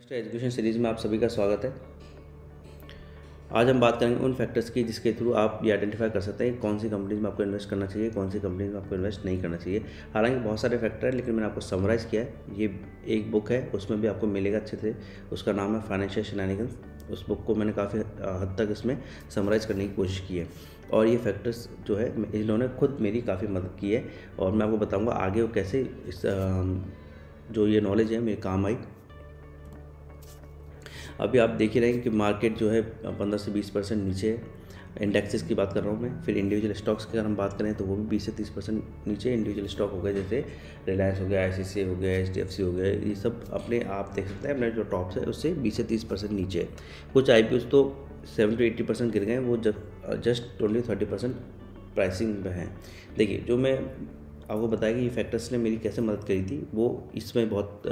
Investor education series में आप सभी का स्वागत है। आज हम बात करेंगे उन फैक्टर्स की जिसके थ्रू आप ये आइडेंटिफाई कर सकते हैं कौन सी कंपनीज में आपको इन्वेस्ट करना चाहिए, कौन सी कंपनीज में आपको इन्वेस्ट नहीं करना चाहिए। हालांकि बहुत सारे फैक्टर हैं, लेकिन मैंने आपको समराइज़ किया है। ये एक बुक है, उसमें भी आपको मिलेगा अच्छे से। उसका नाम है फाइनेंशियल शेनानिगन्स। उस बुक को मैंने काफ़ी हद तक इसमें समराइज़ करने की कोशिश की है, और ये फैक्टर्स जो है इन्होंने खुद मेरी काफ़ी मदद की है, और मैं आपको बताऊँगा आगे वो कैसे इस जो ये नॉलेज है मेरे काम आई। अभी आप देख ही रहे हैं कि मार्केट जो है 15 से 20% नीचे है। इंडेक्सेस की बात कर रहा हूँ मैं। फिर इंडिविजुअल स्टॉक्स की अगर हम बात करें तो वो भी 20 से 30% नीचे इंडिविजुअल स्टॉक हो गए, जैसे रिलायंस हो गया, ICICI हो गया, HDFC हो गया। ये सब अपने आप देख सकते हैं, अपने जो टॉप्स है उससे 20 से 30% नीचे है। कुछ IPOs तो 70 से 80% गिर गए हैं, वो जब जस्ट 20-30% प्राइसिंग में हैं। देखिए, जो मैं आपको बताया कि ये फैक्टर्स ने मेरी कैसे मदद करी थी, वो इसमें बहुत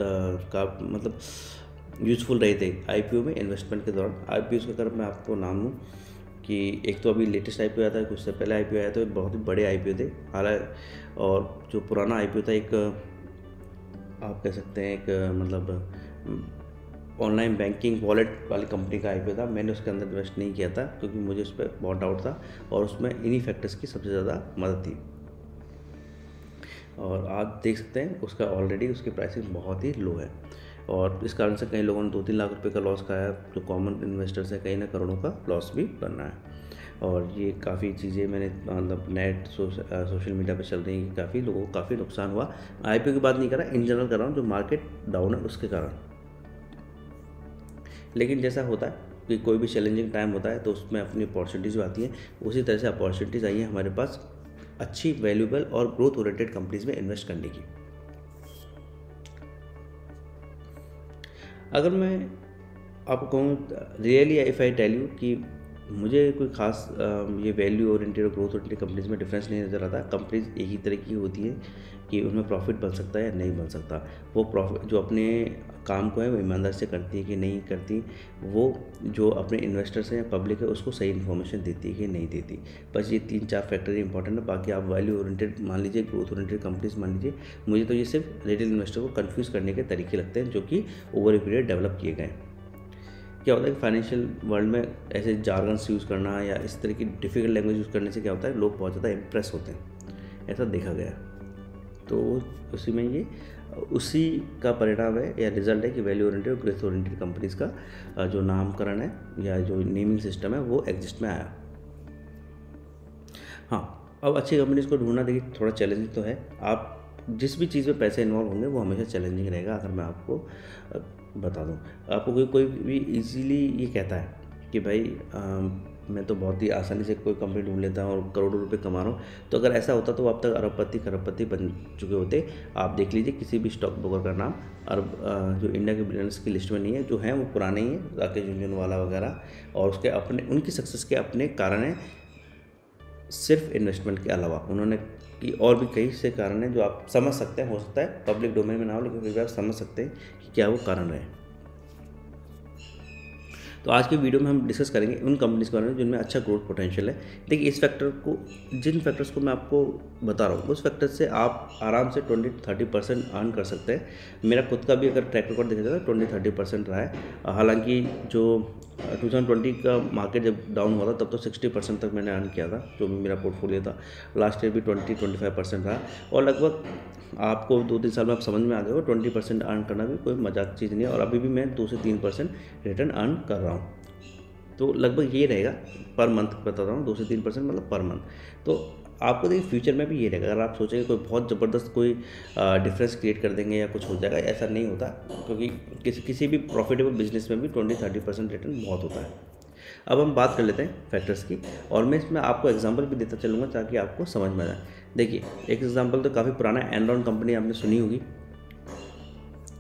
यूज़फुल रहे थे IPO में इन्वेस्टमेंट के दौरान। IPOs का अगर मैं आपको नाम लूँ कि एक तो अभी लेटेस्ट IPO आया था, कुछ से पहले IPO आया था, बहुत ही बड़े IPO थे। हालांकि और जो पुराना IPO था, एक आप कह सकते हैं एक ऑनलाइन बैंकिंग वॉलेट वाली कंपनी का IPO था। मैंने उसके अंदर इन्वेस्ट नहीं किया था क्योंकि मुझे उस पर बहुत डाउट था, और उसमें इन्हीं फैक्टर्स की सबसे ज़्यादा मदद थी। और आप देख सकते हैं उसका ऑलरेडी उसकी प्राइसिंग बहुत ही लो है, और इस कारण से कई लोगों ने 2-3 लाख रुपए का लॉस खाया। जो कॉमन इन्वेस्टर्स हैं, कहीं ना करोड़ों का लॉस भी करना है। और ये काफ़ी चीज़ें मैंने नेट सोशल मीडिया पर चल रही हैं, काफ़ी लोगों को काफ़ी नुकसान हुआ। IPO की बात नहीं कर रहा, इन जनरल कर रहा हूँ, जो मार्केट डाउन है उसके कारण। लेकिन जैसा होता है कि कोई भी चैलेंजिंग टाइम होता है तो उसमें अपनी अपॉर्चुनिटीज़ जो आती हैं, उसी तरह से अपॉर्चुनिटीज़ आई हैं हमारे पास अच्छी, वैल्यूएबल और ग्रोथ ओरिएंटेड कंपनीज़ में इन्वेस्ट करने की। अगर मैं आपको कहूँ really, if I tell you, कि मुझे कोई खास ये वैल्यू ओरिएंटेड और ग्रोथ ओरिएंटेड कंपनीज़ में डिफरेंस नहीं नज़र आता। कंपनीज़ एक ही तरह की होती है कि उनमें प्रॉफिट बन सकता है या नहीं बन सकता। वो प्रॉफिट जो अपने काम को है वो ईमानदारी से करती है कि नहीं करती, वो जो अपने इन्वेस्टर्स हैं या पब्लिक है उसको सही इन्फॉर्मेशन देती है कि नहीं देती। बस ये 3-4 फैक्टर इंपॉर्टेंट है। बाकी आप वैल्यू ओरिएंटेड मान लीजिए, ग्रोथ ओरिएंटेड कंपनीज़ मान लीजिए। मुझे तो ये सिर्फ रिटेल इन्वेस्टर को कन्फ्यूज़ करने के तरीके लगते हैं, जो कि ओवर ए पीरियड डेवलप किए गए हैं। क्या होता है कि फाइनेंशियल वर्ल्ड में ऐसे जार्गन्स यूज़ करना या इस तरह की डिफ़िकल्ट लैंग्वेज यूज़ करने से क्या होता है, लोग बहुत ज़्यादा इम्प्रेस होते हैं, ऐसा देखा गया। तो उसी में ये उसी का परिणाम है या रिजल्ट है कि वैल्यू ओरिएंटेड और ग्रोथ ओरिएंटेड कंपनीज़ का जो नामकरण है या जो नेमिंग सिस्टम है वो एग्जिस्ट में आया। हाँ, अब अच्छी कंपनीज़ को ढूंढना देखिए थोड़ा चैलेंजिंग तो है। आप जिस भी चीज़ में पैसे इन्वॉल्व होंगे वो हमेशा चैलेंजिंग रहेगा। अगर मैं आपको बता दूं, आपको कोई भी इजीली ये कहता है कि भाई मैं तो बहुत ही आसानी से कोई कंपनी ढूंढ लेता हूँ और करोड़ों रुपए कमा रहा हूँ। तो अगर ऐसा होता तो अब तक अरबपति बन चुके होते। आप देख लीजिए किसी भी स्टॉक ब्रोकर का नाम अरब जो इंडिया के बिलियनर्स की लिस्ट में नहीं है, जो हैं वो पुराने ही हैं, राकेश झुनझुनवाला वगैरह। और उसके अपने उनकी सक्सेस के अपने कारण हैं, सिर्फ इन्वेस्टमेंट के अलावा उन्होंने कि और भी कई से कारण हैं जो आप समझ सकते हैं। हो सकता है पब्लिक डोमेन में ना हो, लेकिन फिर भी आप समझ सकते हैं कि क्या वो कारण रहे। तो आज के वीडियो में हम डिस्कस करेंगे उन कंपनीज़ के बारे में जिनमें अच्छा ग्रोथ पोटेंशियल है। देखिए, इस फैक्टर को, जिन फैक्टर्स को मैं आपको बता रहा हूँ, उस फैक्टर से आप आराम से 20-30% अर्न कर सकते हैं। मेरा खुद का भी अगर ट्रैक रिकॉर्ड देखा जाए तो 20-30% रहा है। हालांकि जो 2020 का मार्केट जब डाउन हुआ था तब तो 60% तक मैंने अर्न किया था, जो मेरा पोर्टफोलियो था। लास्ट ईयर भी 20-25% रहा, और लगभग आपको 2-3 साल में आप समझ में आ गए हो 20% अर्न करना भी कोई मजाक चीज़ नहीं है। और अभी भी मैं 2 से 3% रिटर्न अर्न कर रहा हूँ, तो लगभग ये रहेगा पर मंथ, बता रहा हूँ 2 से 3% मतलब पर मंथ। तो आपको देखिए फ्यूचर में भी ये रहेगा। अगर आप सोचेंगे कोई बहुत ज़बरदस्त कोई डिफरेंस क्रिएट कर देंगे या कुछ हो जाएगा, ऐसा नहीं होता, क्योंकि किसी भी प्रॉफिटेबल बिजनेस में भी 20-30% रिटर्न बहुत होता है। अब हम बात कर लेते हैं फैक्टर्स की, और मैं इसमें आपको एग्जांपल भी देता चलूँगा ताकि आपको समझ में आ जाए। देखिए, एक एग्जांपल तो काफ़ी पुराना है, एनरॉन कंपनी आपने सुनी होगी।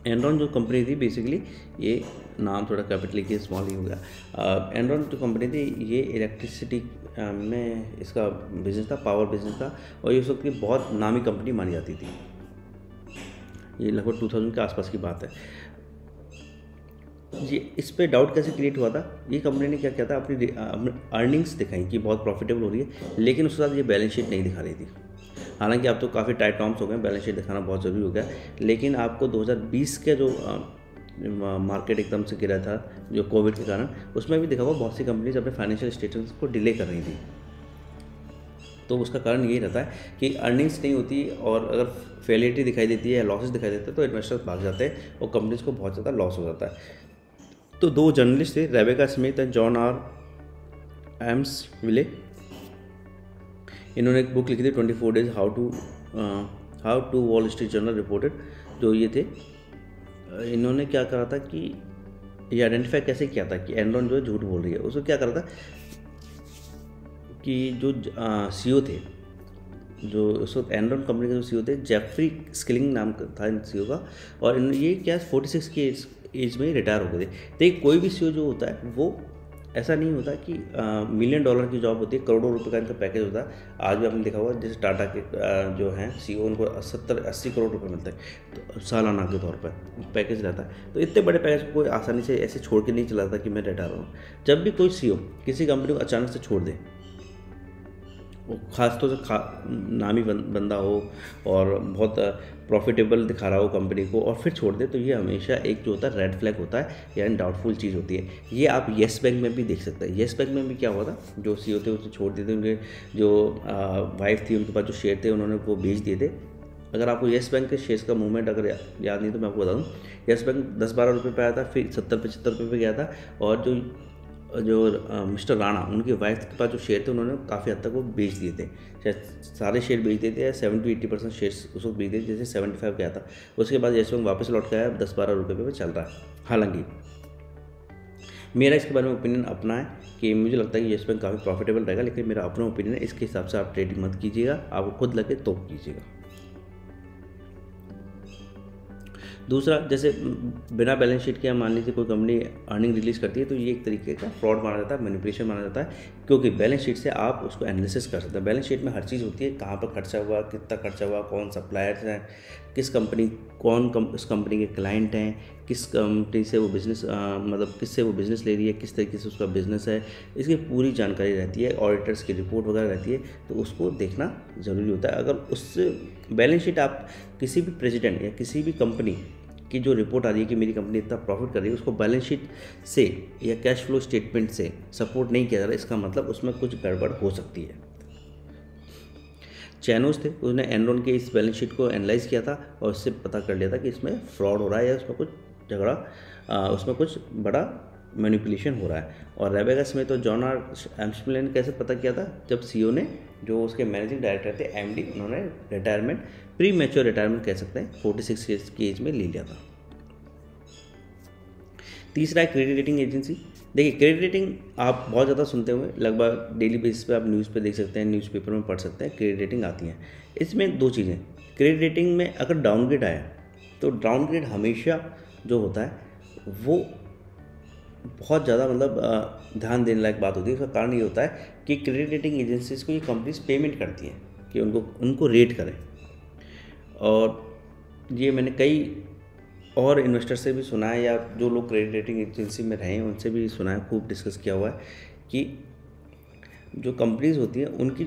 एनरॉन जो कंपनी थी, बेसिकली ये नाम थोड़ा कैपिटल के स्मॉल ही हो गया। एनरॉन जो कंपनी थी ये इलेक्ट्रिसिटी में इसका बिजनेस था, पावर बिजनेस था, और ये उस वक्त की बहुत नामी कंपनी मानी जाती थी। ये लगभग 2000 के आसपास की बात है। ये इस पे डाउट कैसे क्रिएट हुआ था, ये कंपनी ने क्या किया था, अपनी अर्निंग्स दिखाई कि बहुत प्रॉफिटेबल हो रही है, लेकिन उसके साथ ये बैलेंस शीट नहीं दिखा रही थी। हालांकि आप तो काफ़ी टाइट टर्म्स हो गए, बैलेंस शीट दिखाना बहुत ज़रूरी हो गया, लेकिन आपको 2020 के जो मार्केट एकदम से गिरा था जो कोविड के कारण, उसमें भी देखा हुआ बहुत सी कंपनीज अपने फाइनेंशियल स्टेटमेंट्स को डिले कर रही थी। तो उसका कारण यही रहता है कि अर्निंग्स नहीं होती और अगर फेलिटी दिखाई देती है, लॉसेस दिखाई देते हैं तो इन्वेस्टर्स भाग जाते हैं और कंपनीज को बहुत ज़्यादा लॉस हो जाता है। तो दो जर्नलिस्ट थे, Rebecca Smith and John Emshwiller, इन्होंने एक बुक लिखी थी 24 days how to Wall Street Journal reported. जो ये थे इन्होंने क्या करा था कि ये आइडेंटिफाई कैसे किया था कि एनरॉन जो है झूठ बोल रही है। उसको क्या करा था कि जो सीईओ थे, जो उस वक्त एनरॉन कंपनी के जो सीईओ थे जेफरी स्किलिंग नाम था इन सीईओ का, और ये क्या 46 की एज में रिटायर हो गए थे। तो कोई भी सीईओ जो होता है वो ऐसा नहीं होता कि मिलियन डॉलर की जॉब होती है, करोड़ों रुपए का इनका पैकेज होता है। आज भी आपने देखा होगा जैसे टाटा के जो हैं सीईओ उनको 70-80 करोड़ रुपए मिलते हैं तो सालाना के तौर पर पैकेज रहता है। तो इतने बड़े पैकेज को कोई आसानी से ऐसे छोड़ के नहीं चला जाता कि मैं रिटायर हूँ। जब भी कोई सीईओ किसी कंपनी को अचानक से छोड़ दे, खासतौर से नामी बंदा हो और बहुत प्रॉफिटेबल दिखा रहा हो कंपनी को और फिर छोड़ दे, तो ये हमेशा एक जो होता है रेड फ्लैग होता है, यानी डाउटफुल चीज़ होती है। ये आप येस बैंक में भी देख सकते हैं। येस बैंक में भी क्या हुआ था, जो सीईओ थे उसे छोड़ दिए थे, उनके जो वाइफ थी उनके पास जो शेयर थे उन्होंने वो बेच दिए थे। अगर आपको येस बैंक के शेयर्स का मूवमेंट अगर याद नहीं तो मैं आपको बता दूँ, येस बैंक 10-12 रुपये पर आया था, फिर 70-75 रुपये पर गया था। और जो मिस्टर राणा उनकी वाइफ के पास जो शेयर थे उन्होंने काफ़ी हद तक वो बेच दिए थे, शायद सारे शेयर बेच दिए थे या 70-80% शेयर्स उस वक्त बेच दिए, जैसे 75 गया था। उसके बाद येस बैंक वापस लौट के आया, 10-12 रुपये पर चल रहा है। हालांकि मेरा इसके बारे में ओपिनियन अपना है कि मुझे लगता है कि येस बैंक काफ़ी प्रॉफिटेबल रहेगा, लेकिन मेरा अपना ओपिनियन है, इसके हिसाब से आप ट्रेडिंग मत कीजिएगा, आपको खुद लगे तो कीजिएगा। दूसरा, जैसे बिना बैलेंस शीट के मान लीजिए कोई कंपनी अर्निंग रिलीज़ करती है तो ये एक तरीके का फ्रॉड माना जाता है, मैनिपुलेशन माना जाता है, क्योंकि बैलेंस शीट से आप उसको एनालिसिस कर सकते हैं। बैलेंस शीट में हर चीज़ होती है, कहाँ पर खर्चा हुआ, कितना खर्चा हुआ, कौन सप्लायर्स हैं, किस कंपनी उस कंपनी के क्लाइंट हैं, किस कंपनी से वो बिज़नेस मतलब किससे वो बिज़नेस ले रही है, किस तरीके से उसका बिज़नेस है, इसकी पूरी जानकारी रहती है, ऑडिटर्स की रिपोर्ट वगैरह रहती है, तो उसको देखना ज़रूरी होता है। अगर उस बैलेंस शीट आप किसी भी प्रेसिडेंट या किसी भी कंपनी की जो रिपोर्ट आ रही है कि मेरी कंपनी इतना प्रॉफिट कर रही है, उसको बैलेंस शीट से या कैश फ्लो स्टेटमेंट से सपोर्ट नहीं किया जा रहा, इसका मतलब उसमें कुछ गड़बड़ हो सकती है। चैनोज थे, उसने एनरॉन के इस बैलेंस शीट को एनालाइज किया था और उससे पता कर लिया था कि इसमें फ्रॉड हो रहा है या उसमें कुछ झगड़ा, उसमें कुछ बड़ा मैनिपुलेशन हो रहा है। और रेबेका स्मिथ और जॉन एम्शविले ने कैसे पता किया था, जब सीईओ ने जो उसके मैनेजिंग डायरेक्टर थे एमडी, उन्होंने रिटायरमेंट प्री मैच्योर रिटायरमेंट कह सकते हैं 46 की एज में ले लिया था। तीसरा है क्रेडिट रेटिंग एजेंसी। देखिए क्रेडिट रेटिंग आप बहुत ज़्यादा सुनते हुए, लगभग डेली बेसिस पे आप न्यूज़ पे देख सकते हैं, न्यूज़पेपर में पढ़ सकते हैं, क्रेडिट रेटिंग आती है। इसमें दो चीज़ें, क्रेडिट रेटिंग में अगर डाउनग्रेड आया तो डाउनग्रेड हमेशा जो होता है वो बहुत ज़्यादा मतलब ध्यान देने लायक बात होती है। उसका कारण ये होता है कि क्रेडिट रेटिंग एजेंसीज़ को ये कंपनीज पेमेंट करती हैं कि उनको उनको रेट करें। और ये मैंने कई और इन्वेस्टर से भी सुना है या जो लोग क्रेडिट रेटिंग एजेंसी में रहे हैं उनसे भी सुना है, खूब डिस्कस किया हुआ है कि जो कंपनीज़ होती हैं उनकी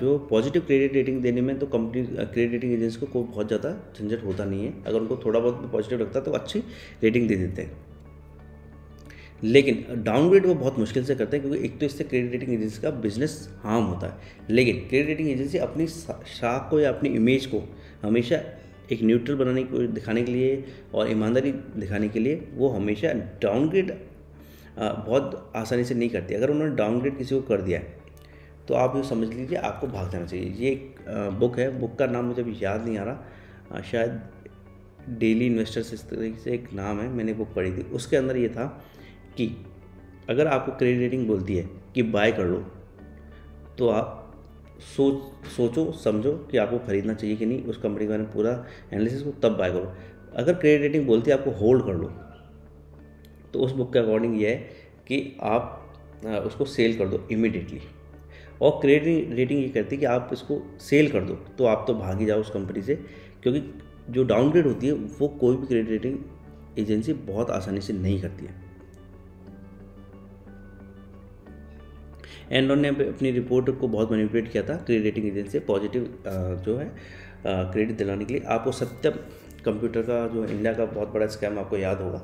जो पॉजिटिव क्रेडिट रेटिंग देने में तो कंपनी क्रेडिट रेटिंग एजेंसी को बहुत ज़्यादा झंझट होता नहीं है। अगर उनको थोड़ा बहुत पॉजिटिव लगता है तो अच्छी रेटिंग दे देते हैं, लेकिन डाउनग्रेड वो बहुत मुश्किल से करते हैं, क्योंकि एक तो इससे क्रेडिट रेटिंग एजेंसी का बिजनेस हार्म होता है। लेकिन क्रेडिट रेटिंग एजेंसी अपनी साख को या अपनी इमेज को हमेशा एक न्यूट्रल बनाने को दिखाने के लिए और ईमानदारी दिखाने के लिए वो हमेशा डाउनग्रेड बहुत आसानी से नहीं करती। अगर उन्होंने डाउनग्रेड किसी को कर दिया है तो आप ये समझ लीजिए आपको भाग जाना चाहिए। ये एक बुक है, बुक का नाम मुझे अभी याद नहीं आ रहा, शायद डेली इन्वेस्टर्स इस तरीके से एक नाम है, मैंने बुक पढ़ी थी। उसके अंदर ये था कि अगर आपको क्रेडिट रेटिंग बोलती है कि बाय कर लो तो आप सोचो समझो कि आपको खरीदना चाहिए कि नहीं, उस कंपनी के बारे में पूरा एनालिसिस को तब बाय करो। अगर क्रेडिट रेटिंग बोलती है आपको होल्ड कर लो तो उस बुक के अकॉर्डिंग यह है कि आप उसको सेल कर दो इमीडिएटली, और क्रेडिट रेटिंग ये कहती है कि आप इसको सेल कर दो तो आप तो भाग ही जाओ उस कंपनी से, क्योंकि जो डाउनग्रेड होती है वो कोई भी क्रेडिट रेटिंग एजेंसी बहुत आसानी से नहीं करती है। एनरॉन ने अपनी रिपोर्ट को बहुत मैनिपुलेट किया था क्रेडिट रेटिंग एजेंसी से पॉजिटिव जो है क्रेडिट दिलाने के लिए। आपको सत्यम कंप्यूटर का जो इंडिया का बहुत बड़ा स्कैम आपको याद होगा,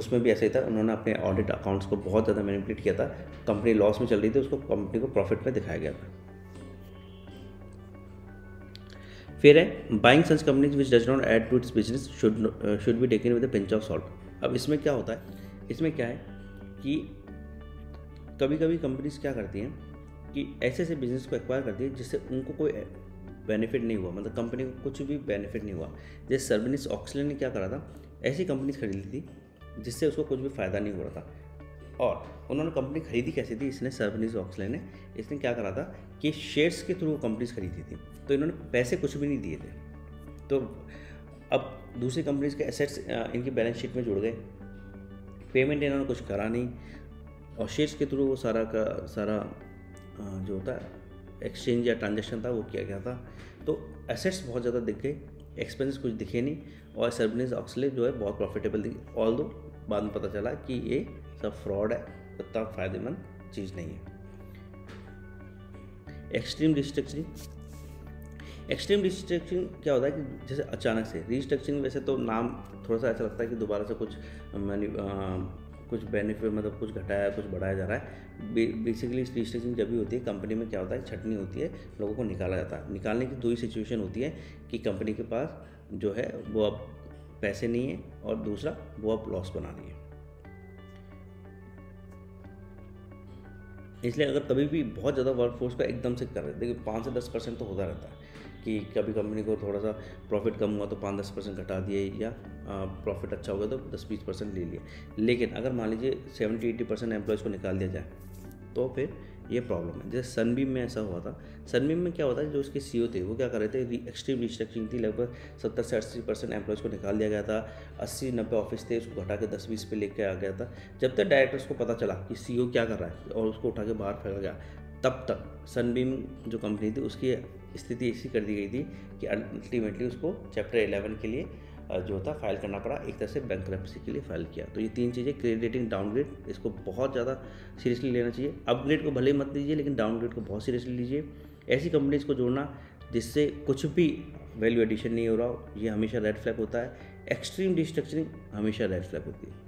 उसमें भी ऐसा ही था। उन्होंने अपने ऑडिट अकाउंट्स को बहुत ज़्यादा मैनिपुलेट किया था। कंपनी लॉस में चल रही थी, उसको कंपनी को प्रॉफिट में दिखाया गया था। फिर है buying such companies which does not add to its business should be taken with a pinch of salt. अब इसमें क्या होता है, इसमें क्या है कि कभी कभी कंपनीज क्या करती हैं कि ऐसे ऐसे बिजनेस को एक्वायर करती है जिससे उनको कोई बेनिफिट नहीं हुआ, मतलब कंपनी को कुछ भी बेनिफिट नहीं हुआ। जैसे सर्विस ऑक्सलैंड ने क्या करा था, ऐसी कंपनीज खरीद ली थी जिससे उसको कुछ भी फ़ायदा नहीं हो रहा था। और उन्होंने कंपनी खरीदी कैसे थी, इसने सर्विस ऑक्सलैंड ने इसने क्या करा था कि शेयर्स के थ्रू कंपनीज खरीदी थी, तो इन्होंने पैसे कुछ भी नहीं दिए थे। तो अब दूसरी कंपनीज के एसेट्स इनकी बैलेंस शीट में जुड़ गए, पेमेंट इन्होंने कुछ करा नहीं, और शेयर्स के थ्रू वो सारा का सारा जो होता है एक्सचेंज या ट्रांजैक्शन था वो किया गया था। तो एसेट्स बहुत ज़्यादा दिख गए, एक्सपेंस कुछ दिखे नहीं, और सर्विस ऑक्सले जो है बहुत प्रॉफिटेबल दिखी। ऑल दो बाद में पता चला कि ये सब फ्रॉड है, इतना फ़ायदेमंद चीज़ नहीं है। एक्सट्रीम रिस्ट्रक्चरिंग, एक्सट्रीम रिस्ट्रक्चरिंग क्या होता है कि जैसे अचानक से रिस्ट्रक्चरिंग, वैसे तो नाम थोड़ा सा ऐसा लगता है कि दोबारा से कुछ कुछ बेनिफिट मतलब कुछ घटाया कुछ बढ़ाया जा रहा है। बेसिकली रिस्ट्रिक्शन जब भी होती है कंपनी में क्या होता है, छटनी होती है, लोगों को निकाला जाता है। निकालने की दो ही सिचुएशन होती है कि कंपनी के पास जो है वो अब पैसे नहीं है, और दूसरा वो अब लॉस बना रही है। इसलिए अगर कभी भी बहुत ज़्यादा वर्कफोर्स का एकदम से कर रहे हैं, देखिए 5 से 10% तो होता रहता है कि कभी कंपनी को थोड़ा सा प्रॉफिट कम हुआ तो 5-10% घटा दिए, या प्रॉफिट अच्छा हो गया तो 10-20% ले लिए। लेकिन अगर मान लीजिए 70-80% एम्प्लॉयज़ को निकाल दिया जाए तो फिर ये प्रॉब्लम है। जैसे सनबीम में ऐसा हुआ था। सनबीम में क्या होता है, जो उसके सीईओ थे वो क्या कर रहे थे, एक्सट्रीम रिस्ट्रक्चरिंग थी, लगभग 70 से 80% एम्प्लॉयज़ को निकाल दिया गया था, 80-90 ऑफिस थे उसको घटा के 10-20 पे लेके आ गया था। जब तक डायरेक्टर्स को पता चला कि सीईओ क्या कर रहा है और उसको उठा के बाहर फेंका गया, तब तक सनबीम जो कंपनी थी उसकी स्थिति ऐसी कर दी गई थी कि अल्टीमेटली उसको Chapter 11 के लिए जो था फाइल करना पड़ा, एक तरह से बैंकरप्सी के लिए फाइल किया। तो ये 3 चीज़ें, क्रेडिटिंग, डाउनग्रेड, इसको बहुत ज़्यादा सीरियसली लेना चाहिए। अपग्रेड को भले मत लीजिए लेकिन डाउनग्रेड को बहुत सीरियसली लीजिए। ऐसी कंपनीज को जोड़ना जिससे कुछ भी वैल्यू एडिशन नहीं हो रहा, ये हमेशा रेड फ्लैग होता है। एक्सट्रीम रिस्ट्रक्चरिंग हमेशा रेड फ्लैग होती है।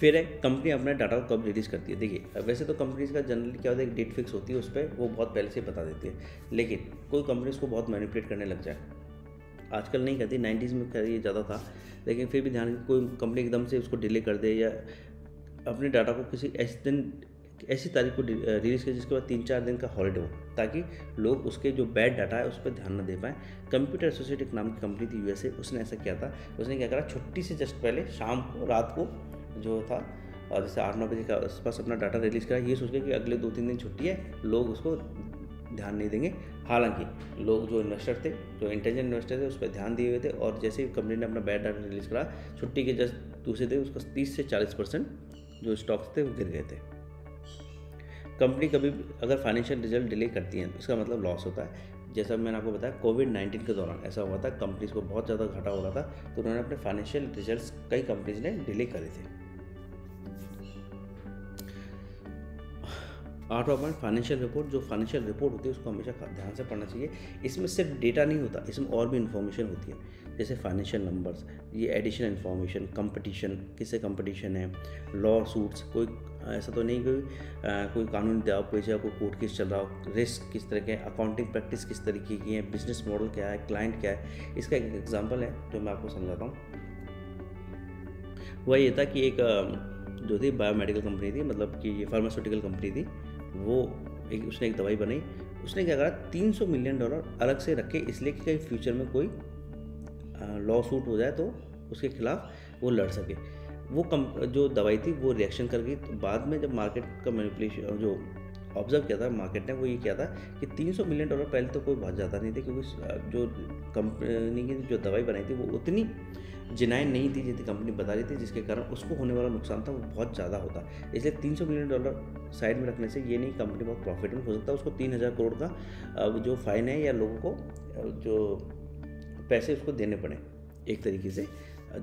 फिर है कंपनी अपना डाटा को कब रिलीज़ करती है। देखिए वैसे तो कंपनीज का जनरली क्या होता है, एक डेट फिक्स होती है, उस पर वो बहुत पहले से बता देती है, लेकिन कोई कंपनी उसको बहुत मैनिपुलेट करने लग जाए, आजकल नहीं करती, 90s में कर ये ज़्यादा था, लेकिन फिर भी ध्यान कोई कंपनी एकदम से उसको डिले कर दे या अपने डाटा को किसी ऐसे दिन ऐसी तारीख को रिलीज़ करें जिसके बाद 3-4 दिन का हॉलीडे हो, ताकि लोग उसके जो बैड डाटा है उस पर ध्यान न दे पाएँ। कंप्यूटर एसोसिएट एक नाम की कंपनी थी USA, उसने ऐसा किया था। उसने क्या करा, छुट्टी से जस्ट पहले शाम को रात को जो था जैसे 8-9 बजे के आसपास अपना डाटा रिलीज़ करा, ये सोच के कि अगले 2-3 दिन छुट्टी है, लोग उसको ध्यान नहीं देंगे। हालांकि लोग जो इन्वेस्टर थे, जो इंटेलिजेंट इन्वेस्टर थे, उस पर ध्यान दिए हुए थे, और जैसे ही कंपनी ने अपना बैड डाटा रिलीज़ करा, छुट्टी के जस्ट दूसरे दिन उसका 30 से 40% जो स्टॉक्स थे वो गिर गए थे। कंपनी कभी अगर फाइनेंशियल रिजल्ट डिले करती है तो इसका मतलब लॉस होता है। जैसा मैंने आपको बताया कोविड-19 के दौरान ऐसा हुआ था, कंपनीज को बहुत ज़्यादा घाटा हो रहा था, तो उन्होंने अपने फाइनेंशियल रिजल्ट कई कंपनीज ने डिले करे थे। 8वां पॉइंट, फाइनेंशियल रिपोर्ट। जो फाइनेंशियल रिपोर्ट होती है उसको हमेशा ध्यान से पढ़ना चाहिए। इसमें सिर्फ डेटा नहीं होता, इसमें और भी इन्फॉर्मेशन होती है, जैसे फाइनेंशियल नंबर्स, ये एडिशनल इन्फॉर्मेशन, कंपटीशन, किससे कंपटीशन है, लॉ सूट्स, कोई ऐसा तो नहीं कोई कानूनी दाव पेश या कोई कोर्ट केस चल रहा हो, रिस्क किस तरह के हैं, अकाउंटिंग प्रैक्टिस किस तरीके की है, बिजनेस मॉडल क्या है, क्लाइंट क्या है। इसका एक एग्जाम्पल है जो मैं आपको समझाता हूँ। वह ये था कि एक जो थी बायोमेडिकल कंपनी थी, मतलब कि ये फार्मास्यूटिकल कंपनी थी, वो उसने एक दवाई बनाई। उसने क्या करा, $300 मिलियन अलग से रखे, इसलिए कि कहीं फ्यूचर में कोई लॉ सूट हो जाए तो उसके खिलाफ वो लड़ सके। वो जो दवाई थी वो रिएक्शन कर गई, तो बाद में जब मार्केट का मैनिपुलेशन जो ऑब्जर्व किया था मार्केट ने, वो ये किया था कि $300 मिलियन पहले तो कोई बात जाता नहीं था, क्योंकि जो कंपनी की जो दवाई बनाई थी वो उतनी जिनाइन नहीं थी जितनी कंपनी बता रही थी, जिसके कारण उसको होने वाला नुकसान था वो बहुत ज़्यादा होता। इसलिए $300 मिलियन साइड में रखने से ये नहीं कंपनी बहुत प्रॉफिट में हो सकता, उसको 3,000 करोड़ का जो फाइन है या लोगों को जो पैसे उसको देने पड़े एक तरीके से,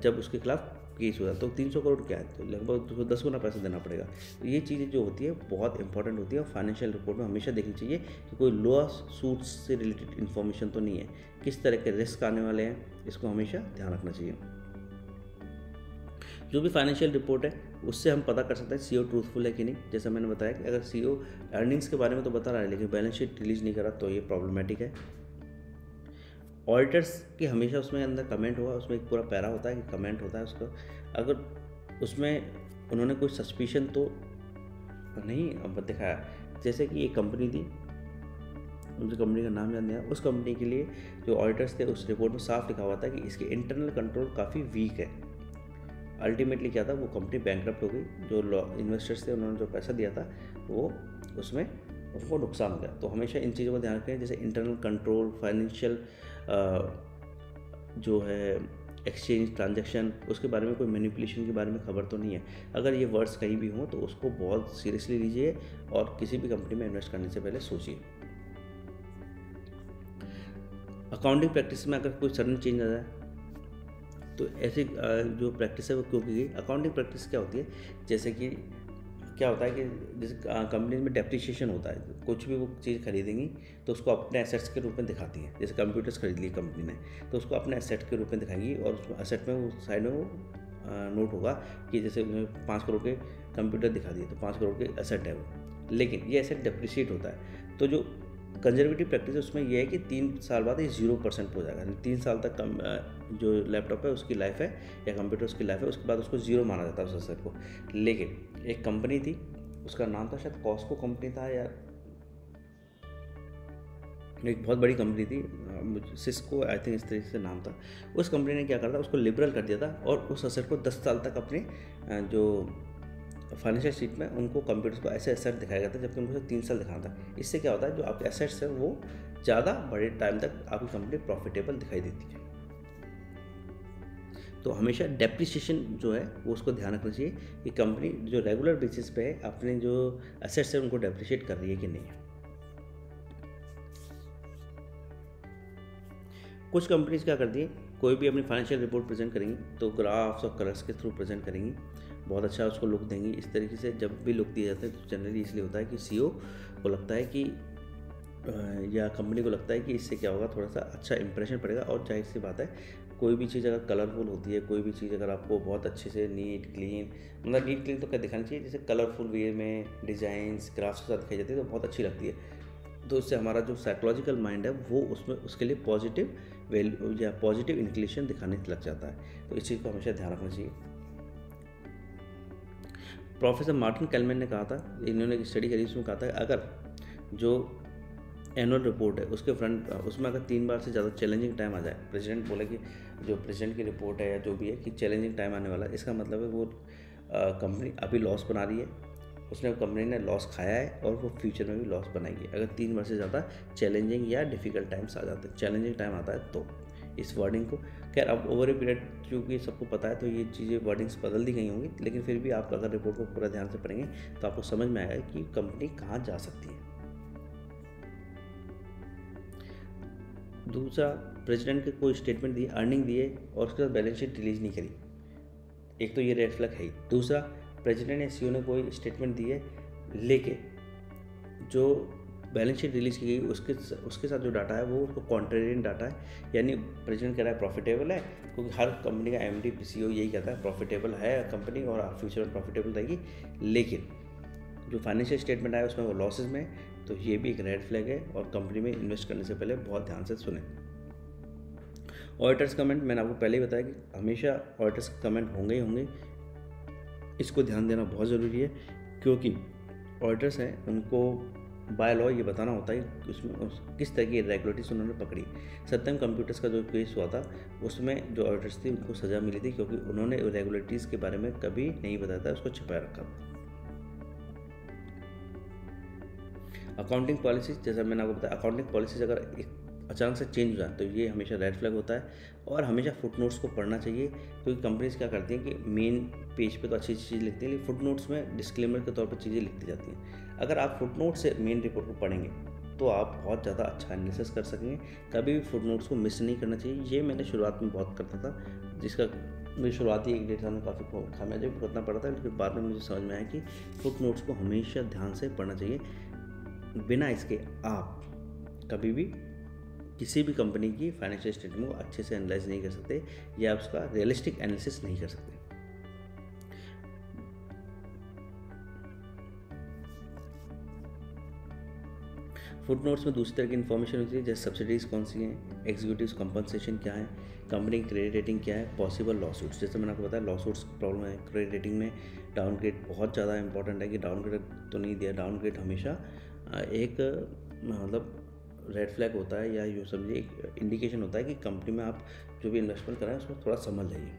जब उसके खिलाफ केस हो जाता है, तो 300 करोड़ क्या है, तो लगभग 210 गुना पैसा देना पड़ेगा। तो ये चीज़ें जो होती है बहुत इंपॉर्टेंट होती है, और फाइनेंशियल रिपोर्ट में हमेशा देखनी चाहिए कि कोई लोअर सूट्स से रिलेटेड इन्फॉर्मेशन तो नहीं है, किस तरह के रिस्क आने वाले हैं, इसको हमेशा ध्यान रखना चाहिए। जो भी फाइनेंशियल रिपोर्ट है उससे हम पता कर सकते हैं सीईओ ट्रूथफुल है कि नहीं। जैसा मैंने बताया कि अगर सीईओ अर्निंग्स के बारे में तो बता रहा है लेकिन बैलेंस शीट रिलीज नहीं करा तो ये प्रॉब्लमेटिक है। ऑडिटर्स की हमेशा उसमें अंदर कमेंट हुआ, उसमें एक पूरा पैरा होता है कि कमेंट होता है उसका, अगर उसमें उन्होंने कोई सस्पिशन तो नहीं दिखाया। जैसे कि एक कंपनी थी, मुझे कंपनी का नाम याद नहीं आया, उस कंपनी के लिए जो ऑडिटर्स थे उस रिपोर्ट में साफ लिखा हुआ था कि इसके इंटरनल कंट्रोल काफ़ी वीक है। अल्टीमेटली क्या था, वो कंपनी बैंकरप्ट हो गई, जो इन्वेस्टर्स थे उन्होंने जो पैसा दिया था वो उसमें उनको नुकसान हो गया। तो हमेशा इन चीज़ों का ध्यान रखें, जैसे इंटरनल कंट्रोल, फाइनेंशियल जो है एक्सचेंज ट्रांजैक्शन, उसके बारे में कोई मैनिपुलेशन के बारे में खबर तो नहीं है। अगर ये वर्ड्स कहीं भी हों तो उसको बहुत सीरियसली लीजिए और किसी भी कंपनी में इन्वेस्ट करने से पहले सोचिए। अकाउंटिंग प्रैक्टिस में अगर कोई सडन चेंज आ जाए तो ऐसी जो प्रैक्टिस है वो क्यों की गई। अकाउंटिंग प्रैक्टिस क्या होती है, जैसे कि क्या होता है कि जैसे कंपनीज में डेप्रिसिएशन होता है, कुछ भी वो चीज़ खरीदेंगी तो उसको अपने एसेट्स के रूप में दिखाती है। जैसे कंप्यूटर्स खरीद लिए कंपनी ने तो उसको अपने एसेट के रूप में दिखाएगी, और उसको एसेट में वो साइड में वो नोट होगा कि जैसे 5 करोड़ के कंप्यूटर दिखा दिए तो 5 करोड़ के एसेट है वो, लेकिन ये एसेट डेप्रिशिएट होता है। तो जो कंजर्वेटिव प्रैक्टिस है उसमें यह है कि 3 साल बाद ये 0% हो जाएगा, 3 साल तक जो लैपटॉप है उसकी लाइफ है या कंप्यूटर उसकी लाइफ है, उसके बाद उसको जीरो माना जाता है उस एसेट को। लेकिन एक कंपनी थी, उसका नाम था शायद कॉस्को कंपनी था या एक बहुत बड़ी कंपनी थी, सिस्को आई थिंक इस तरीके से नाम था। उस कंपनी ने क्या करा था, उसको लिबरल कर दिया था और उस एसेट को 10 साल तक अपने जो फाइनेंशियल शीट में उनको कंप्यूटर्स को ऐसे एसेट दिखाया जाता है, जबकि उनको 3 साल दिखाना था। इससे क्या होता है, जो आपके एसेट्स हैं वो ज़्यादा बड़े टाइम तक आपकी कंपनी प्रॉफिटेबल दिखाई देती है। तो हमेशा डेप्रिसिएशन जो है वो उसको ध्यान रखना चाहिए कि कंपनी जो रेगुलर बेसिस पे है अपने जो एसेट्स हैं उनको डेप्रिशिएट कर रही है कि नहीं है। कुछ कंपनीज क्या करती है, कोई भी अपनी फाइनेंशियल रिपोर्ट प्रेजेंट करेंगी तो ग्राफ्स और कलर्स के थ्रू प्रेजेंट करेंगी, बहुत अच्छा उसको लुक देंगी। इस तरीके से जब भी लुक दिया जाता है तो जनरली इसलिए होता है कि सीईओ को लगता है कि या कंपनी को लगता है कि इससे क्या होगा, थोड़ा सा अच्छा इंप्रेशन पड़ेगा। और जाहिर सी बात है, कोई भी चीज़ अगर कलरफुल होती है, कोई भी चीज़ अगर आपको बहुत अच्छे से नीट क्लीन, मतलब नीट क्लीन तो क्या दिखानी चाहिए, जैसे कलरफुल वे में डिज़ाइंस ग्राफ्स के साथ दिखाई जाती है तो बहुत अच्छी लगती है। तो उससे हमारा जो साइकोलॉजिकल माइंड है वो उसमें उसके लिए पॉजिटिव वैल्यू या पॉजिटिव इंक्लिनेशन दिखाने लग जाता है। तो इस चीज़ को हमेशा ध्यान रखना चाहिए। प्रोफेसर मार्टिन कैलमैन ने कहा था, इन्होंने एक स्टडी करी उसमें कहा था अगर जो एनुअल रिपोर्ट है उसके फ्रंट उसमें अगर 3 बार से ज़्यादा चैलेंजिंग टाइम आ जाए, प्रेसिडेंट बोले कि जो प्रेसिडेंट की रिपोर्ट है या जो भी है कि चैलेंजिंग टाइम आने वाला है, इसका मतलब है वो कंपनी अभी लॉस बना रही है, उसने कंपनी ने लॉस खाया है और वो फ्यूचर में भी लॉस बनाएगी अगर 3 बार से ज़्यादा चैलेंजिंग या डिफ़िकल्ट टाइम्स आ जाते हैं, चैलेंजिंग टाइम आता है। तो इस वर्डिंग को खैर अब ओवर ए पीरियड क्योंकि सबको पता है तो ये चीज़ें वर्डिंग्स बदल दी गई होंगी, लेकिन फिर भी आप अगर रिपोर्ट को पूरा ध्यान से पढ़ेंगे तो आपको समझ में आएगा कि कंपनी कहाँ जा सकती है। दूसरा, प्रेसिडेंट के कोई स्टेटमेंट दिए, अर्निंग दिए और उसके साथ बैलेंस शीट रिलीज नहीं करी, एक तो ये रेड फ्लैग है ही। दूसरा, प्रेसिडेंट या सीईओ ने कोई स्टेटमेंट दिए लेके जो बैलेंस शीट रिलीज की गई उसके साथ जो डाटा है वो उसको कॉन्ट्रेरियन डाटा है, यानी प्रेसिडेंट कह रहा है प्रॉफिटेबल है, क्योंकि हर कंपनी का एमडी सीईओ यही कहता है प्रॉफिटेबल है कंपनी और फ्यूचर में प्रॉफिटेबल रहेगी, लेकिन जो फाइनेंशियल स्टेटमेंट आया उसमें वो लॉसेज में, तो ये भी एक रेड फ्लैग है और कंपनी में इन्वेस्ट करने से पहले बहुत ध्यान से सुने। ऑडिटर्स कमेंट मैंने आपको पहले ही बताया कि हमेशा ऑडिटर्स कमेंट होंगे ही होंगे, इसको ध्यान देना बहुत ज़रूरी है, क्योंकि ऑडिटर्स हैं उनको बाय लॉ ये बताना होता है कि उसमें किस तरह की इरेगुलरिटीज उन्होंने पकड़ी। सत्यम कंप्यूटर्स का जो केस हुआ था उसमें जो ऑडिटर्स थी उनको सज़ा मिली थी क्योंकि उन्होंने इरेगुलरिटीज़ के बारे में कभी नहीं बताया था, उसको छिपाए रखा। अकाउंटिंग पॉलिसीज, जैसा मैंने आपको बताया, अकाउंटिंग पॉलिसीज अगर अचानक से चेंज हो जाए तो ये हमेशा रेड फ्लैग होता है और हमेशा फुटनोट्स को पढ़ना चाहिए, क्योंकि कंपनीज क्या करती हैं कि मेन पेज पे तो अच्छी चीज़ लिखती है लेकिन फुटनोट्स में डिस्क्लेमर के तौर पर चीज़ें लिखती जाती हैं। अगर आप फुटनोट से मेन रिपोर्ट को पढ़ेंगे तो आप बहुत ज़्यादा अच्छा एनालिसिस कर सकेंगे। कभी भी फुटनोट्स को मिस नहीं करना चाहिए, ये मैंने शुरुआत में बहुत करता था, जिसका मेरी शुरुआती एक डेढ़ साल में काफ़ी खामियाजा भी भुगतना पड़ा था, लेकिन बाद में मुझे समझ में आया कि फुट नोट्स को हमेशा ध्यान से पढ़ना चाहिए। बिना इसके आप कभी भी किसी भी कंपनी की फाइनेंशियल स्टेटमेंट को अच्छे से एनालाइज नहीं कर सकते या उसका रियलिस्टिक एनालिसिस नहीं कर सकते। फुट नोट्स में दूसरी तरह की इन्फॉर्मेशन होती है, जैसे सब्सिडीज़ कौन सी हैं, एग्जीक्यूटिव्स कंपनसेशन क्या है, कंपनी की क्रेडिट रेटिंग क्या है, पॉसिबल लॉसूट्स, जैसे मैंने आपको बताया लॉसूट्स प्रॉब्लम है, क्रेडिट रेटिंग में डाउनग्रेड बहुत ज़्यादा इंपॉर्टेंट है कि डाउनग्रेड तो नहीं दिया। डाउनग्रेड हमेशा एक मतलब रेड फ्लैग होता है या यूँ समझिए एक इंडिकेशन होता है कि कंपनी में आप जो भी इन्वेस्टमेंट कराएं उसको थोड़ा संभल जाइए।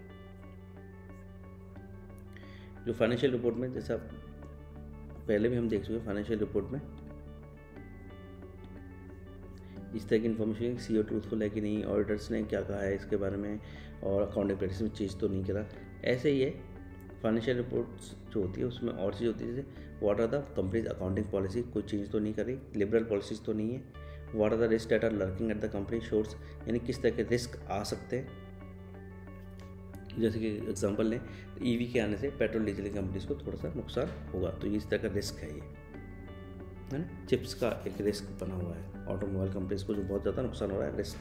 जो फाइनेंशियल रिपोर्ट में, जैसे आप पहले भी हम देख चुके हैं, फाइनेंशियल रिपोर्ट में इस तरह की इन्फॉर्मेशन सीईओ ट्रूथफुल है कि नहीं, ऑडिटर्स ने क्या कहा है इसके बारे में, और अकाउंटिंग प्रैक्टिस में चीज़ तो नहीं करा। ऐसे ही है फाइनेंशियल रिपोर्ट्स जो होती है उसमें और चीज़ होती है, जैसे what are the companies accounting policy, कोई चीज़ तो नहीं करी, लिबरल पॉलिसीज तो नहीं है, what are the risk that are lurking at the company shores, यानी किस तरह के रिस्क आ सकते हैं। जैसे कि एग्जाम्पल लें तो ईवी के आने से पेट्रोल डीजल की कंपनीज को थोड़ा सा नुकसान होगा, तो इस तरह का रिस्क है। ये है ना, चिप्स का एक रिस्क बना हुआ है, ऑटोमोबाइल कंपनीज को जो बहुत ज़्यादा नुकसान हो रहा है रिस्क,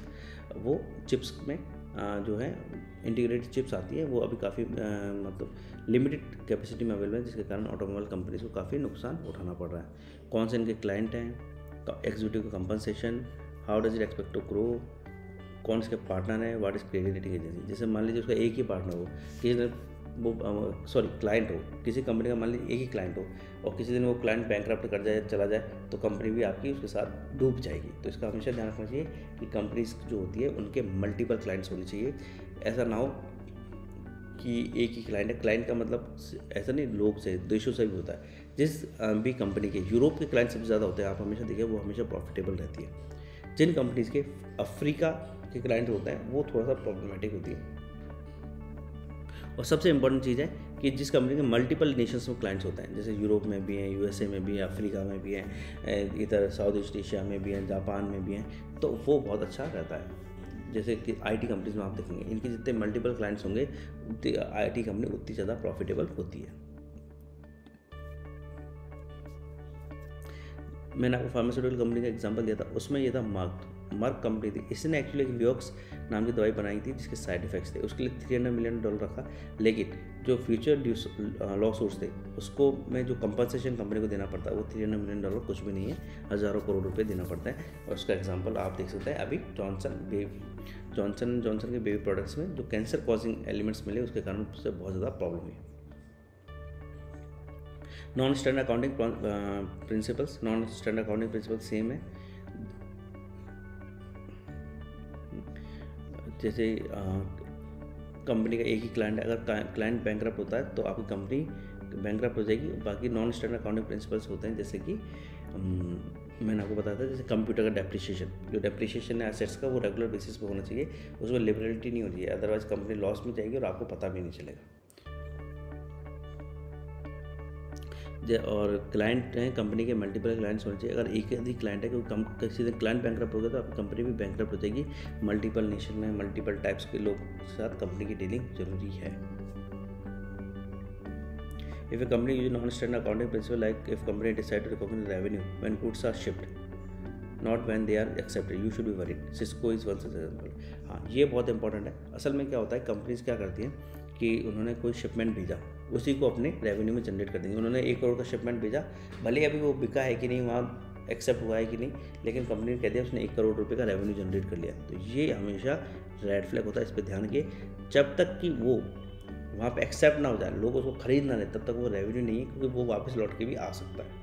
वो चिप्स में जो है इंटीग्रेटेड चिप्स आती है, वो अभी काफ़ी मतलब लिमिटेड कैपेसिटी में अवेलेबल है, जिसके कारण ऑटोमोबाइल कंपनीज को काफ़ी नुकसान उठाना पड़ रहा है। कौन से इनके क्लाइंट हैं, तो एग्जीक्यूटिव का compensation, how does it expect to grow, कौन इसके पार्टनर है, what is credit rating agency. जैसे मान लीजिए उसका एक ही पार्टनर हो, किसी दिन वो क्लाइंट हो, किसी कंपनी का मान लीजिए एक ही क्लाइंट हो और किसी दिन वो क्लाइंट बैंकरप्ट कर जाए चला जाए तो कंपनी भी आपकी उसके साथ डूब जाएगी। तो इसका हमेशा ध्यान रखना चाहिए कि कंपनीज जो होती है उनके मल्टीपल क्लाइंट्स होने चाहिए, ऐसा ना हो कि एक ही क्लाइंट है। क्लाइंट का मतलब ऐसा नहीं, लोग से, देशों से भी होता है, जिस भी कंपनी के यूरोप के क्लाइंट सबसे ज़्यादा होते हैं, आप हमेशा देखिए वो हमेशा प्रॉफिटेबल रहती है। जिन कंपनीज के अफ्रीका के क्लाइंट होते हैं वो थोड़ा सा प्रॉब्लमेटिक होती है। और सबसे इम्पोर्टेंट चीज़ है कि जिस कंपनी के मल्टीपल नेशंस में क्लाइंट्स होते हैं, जैसे यूरोप में भी हैं, यूएसए में भी हैं, अफ्रीका में भी हैं, इधर साउथ ईस्ट एशिया में भी हैं, जापान में भी हैं, तो वो बहुत अच्छा रहता है। जैसे कि आईटी कंपनीज में आप देखेंगे, इनके जितने मल्टीपल क्लाइंट्स होंगे उतनी आईटी कंपनी उतनी ज़्यादा प्रॉफिटेबल होती है। मैंने आपको फार्मास्यूटिकल कंपनी का एग्जाम्पल दिया था, उसमें यह था मर्क कंपनी थी, इसने एक्चुअली व्योक्स नाम की दवाई बनाई थी जिसके साइड इफेक्ट्स थे, उसके लिए $300 मिलियन रखा, लेकिन जो फ्यूचर लॉसूट्स थे उसको में जो कंपनसेशन कंपनी को देना पड़ता है वो $300 मिलियन कुछ भी नहीं है, हज़ारों करोड़ रुपए देना पड़ता है। और उसका एग्जाम्पल आप देख सकते हैं अभी जॉनसन के बेबी प्रोडक्ट्स में जो कैंसर कॉजिंग एलिमेंट्स मिले उसके कारण उससे बहुत ज़्यादा प्रॉब्लम हुई। Non standard accounting principles, same है, जैसे कंपनी का एक ही क्लाइंट है, अगर क्लाइंट बैंकरप्ट होता है तो आपकी कंपनी बैंकरप्ट हो जाएगी। बाकी नॉन स्टैंडर्ड अकाउंटिंग प्रिंसिपल्स होते हैं, जैसे कि मैंने आपको बताया था, जैसे कंप्यूटर का डेप्रिसिएशन, जो डेप्रिसिएशन है एसेट्स का वो रेगुलर बेसिस पे होना चाहिए, उसमें लिबरलिटी नहीं होनी चाहिए, अदरवाइज कंपनी लॉस में जाएगी और आपको पता भी नहीं चलेगा। और क्लाइंट हैं, कंपनी के मल्टीपल क्लाइंट्स होने चाहिए, अगर एक अधिक क्लाइंट है क्योंकि किसी दिन क्लाइंट बैंकरप्ट हो गया तो आपकी कंपनी भी बैंकरप्ट हो जाएगी। मल्टीपल नेशन में मल्टीपल टाइप्स के लोग के साथ कंपनी की डीलिंग जरूरी है। If a company use non standard accounting principle, like if company decide to recognise revenue when goods are shipped not when they are accepted, you should be worried. Cisco is one such example. हाँ, ये बहुत important है। असल में क्या होता है, companies क्या करती हैं कि उन्होंने कोई शिपमेंट भेजा, उसी को अपने रेवेन्यू में जनरेट कर देंगे। उन्होंने 1 करोड़ का शिपमेंट भेजा, भले अभी वो बिका है कि नहीं, वहाँ एक्सेप्ट हुआ है कि नहीं, लेकिन कंपनी ने कह दिया उसने 1 करोड़ रुपए का रेवेन्यू जनरेट कर लिया। तो ये हमेशा रेड फ्लैग होता है, इस पर ध्यान दिए। जब तक कि वो वहाँ पे एक्सेप्ट ना हो जाए, लोग उसको खरीद ना लें, तब तक वो रेवेन्यू नहीं है, क्योंकि वो वापस लौट के भी आ सकता है।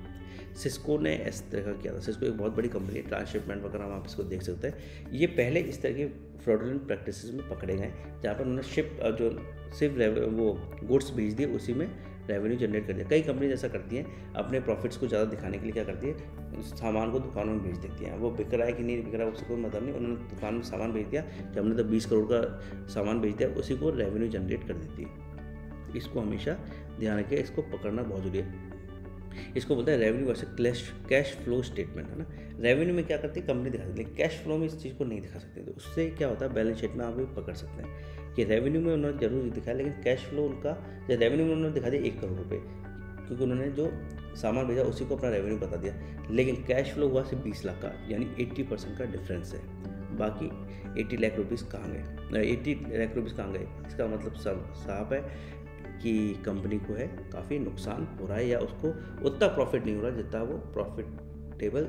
सिस्को ने इस तरह का किया था। सिस्को एक बहुत बड़ी कंपनी है, ट्रांसशिपमेंट वगैरह हम आप इसको देख सकते हैं। ये पहले इस तरह के फ्रॉडुलेंट प्रैक्टिसेस में पकड़े गए, जहाँ पर उन्होंने शिप जो सिर्फ वो गुड्स भेज दिए उसी में रेवेन्यू जनरेट कर दिया। कई कंपनी ऐसा करती हैं, अपने प्रॉफिट्स को ज़्यादा दिखाने के लिए क्या करती है, सामान को दुकानों में भेज देती हैं। वो बिक रहा है कि नहीं बिक रहा है उससे कोई मतलब नहीं, उन्होंने दुकान में सामान भेज दिया कि हमने तो 20 करोड़ का सामान भेज दिया, उसी को रेवेन्यू जनरेट कर देती है। इसको हमेशा ध्यान रखिए, इसको पकड़ना बहुत जरूरी है। इसको बोलते हैं revenue versus cash flow statement, है ना। रेवेन्यू में क्या करती है, कंपनी दिखा सकती है, कैश फ्लो में इस चीज़ को नहीं दिखा सकते। तो उससे क्या होता है, बैलेंस शीट में आप भी पकड़ सकते हैं कि रेवेन्यू में उन्होंने जरूर दिखाया, लेकिन कैश फ्लो उनका, रेवेन्यू में उन्होंने दिखा दिया 1 करोड़ रुपये, क्योंकि उन्होंने जो सामान भेजा उसी को अपना रेवेन्यू बता दिया, लेकिन कैश फ्लो हुआ सिर्फ 20 लाख का, यानी 80% का डिफरेंस है। बाकी 80 लाख रुपीज़ कहाँ गए, 80 लाख रुपीज़ कहाँ गए। इसका मतलब साफ है कि कंपनी को है काफ़ी नुकसान हो रहा है, या उसको उतना प्रॉफिट नहीं हो रहा जितना वो प्रॉफिटेबल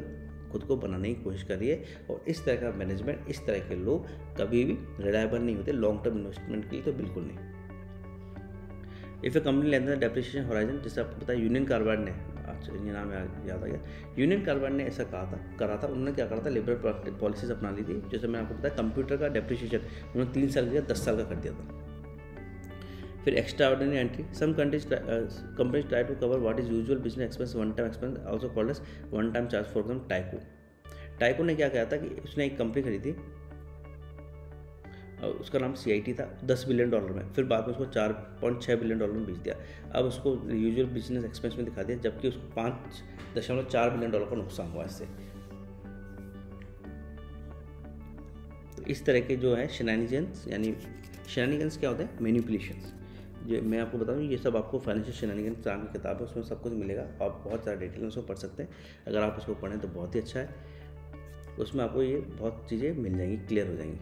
खुद को बनाने की कोशिश कर रही है। और इस तरह का मैनेजमेंट, इस तरह के लोग कभी भी रिलायबल नहीं होते लॉन्ग टर्म इन्वेस्टमेंट के लिए, तो बिल्कुल नहीं। If a company length and depreciation horizon, जैसे आपको पता है यूनियन कार्बाइड ने, अच्छा ये नाम याद आ गया, यूनियन कार्बाइड ने ऐसा कहा था, करा था, उन्होंने क्या करा था, लिबरल पॉलिसीज अपना ली थी। जैसे मैं आपको पता है कंप्यूटर का डेप्रिसिएशन उन्होंने 3 साल के 10 साल का कर दिया था। फिर extraordinary entry, some countries companies try to cover what is usual business expense one time expense also called as one time charge. For example Tyco ने क्या कहा था कि उसने एक कंपनी खरीदी, उसका नाम CIT था, $10 बिलियन में, फिर बाद में उसको $4.6 बिलियन में बेच दिया। अब उसको यूजुअल बिजनेस एक्सपेंस में दिखा दिया, जबकि उसको $5.4 बिलियन का नुकसान हुआ इससे। तो इस तरह के जो है शेनानिगन्स, यानी शेनानिगन्स क्या होते हैं, मैनिपुलेशंस। जो मैं आपको बताऊँ, ये सब आपको फाइनेंशियल शेनानिगन्स नाम की किताब है, उसमें सब कुछ मिलेगा, आप बहुत सारे डिटेल में उसको पढ़ सकते हैं। अगर आप उसको पढ़ें तो बहुत ही अच्छा है, उसमें आपको ये बहुत चीज़ें मिल जाएंगी, क्लियर हो जाएंगी।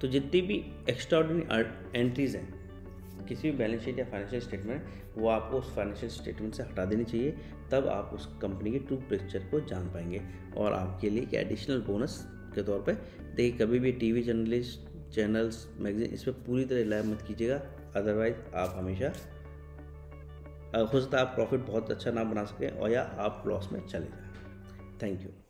तो जितनी भी एक्स्ट्राऑर्डिनरी एंट्रीज हैं किसी भी बैलेंस शीट या फाइनेंशियल स्टेटमेंट, वो आपको उस फाइनेंशियल स्टेटमेंट से हटा देनी चाहिए, तब आप उस कंपनी के ट्रू पिक्चर को जान पाएंगे। और आपके लिए एक एडिशनल बोनस के तौर पे देखिए, कभी भी टीवी जर्नलिस्ट, चैनल्स, मैगजीन, इस पर पूरी तरह रिलाय मत कीजिएगा, अदरवाइज आप हमेशा हो सकता है आप प्रॉफिट बहुत अच्छा ना बना सकें और या आप लॉस में चले जाएँ। Thank you.